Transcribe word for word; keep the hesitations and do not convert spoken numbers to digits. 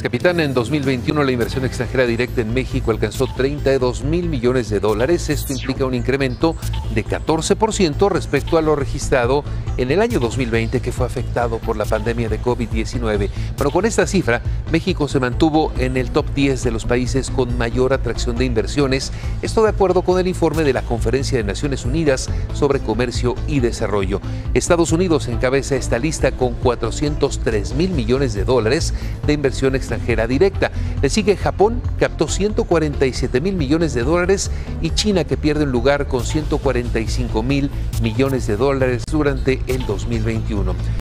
Capitán, en dos mil veintiuno la inversión extranjera directa en México alcanzó treinta y dos mil millones de dólares. Esto implica un incremento de catorce por ciento respecto a lo registrado en el año dos mil veinte, que fue afectado por la pandemia de COVID diecinueve. Pero con esta cifra, México se mantuvo en el top diez de los países con mayor atracción de inversiones. Esto de acuerdo con el informe de la Conferencia de Naciones Unidas sobre Comercio y Desarrollo. Estados Unidos encabeza esta lista con cuatrocientos tres mil millones de dólares de inversión extranjera directa. Le sigue Japón, captó ciento cuarenta y siete mil millones de dólares, y China, que pierde un lugar con ciento cuarenta y cinco mil millones de dólares durante el dos mil veintiuno.